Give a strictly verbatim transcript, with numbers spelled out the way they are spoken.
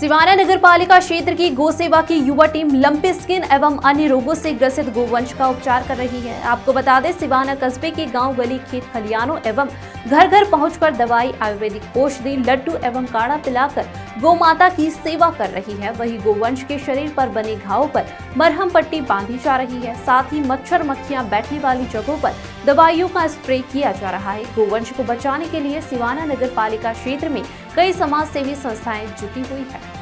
सिवाना नगर पालिका क्षेत्र की गोसेवा की युवा टीम लंपी स्किन एवं अन्य रोगों से ग्रसित गोवंश का उपचार कर रही है। आपको बता दें, सिवाना कस्बे के गांव गली खेत खलियानों एवं घर घर पहुंचकर दवाई, आयुर्वेदिक औषधि, लड्डू एवं काढ़ा पिलाकर गौमाता की सेवा कर रही है। वहीं गोवंश के शरीर पर बने घावों पर मरहम पट्टी बांधी जा रही है। साथ ही मच्छर मक्खियां बैठने वाली जगहों पर दवाइयों का स्प्रे किया जा रहा है। गोवंश को बचाने के लिए सिवाना नगर पालिका क्षेत्र में कई समाज सेवी संस्थाएं जुटी हुई है।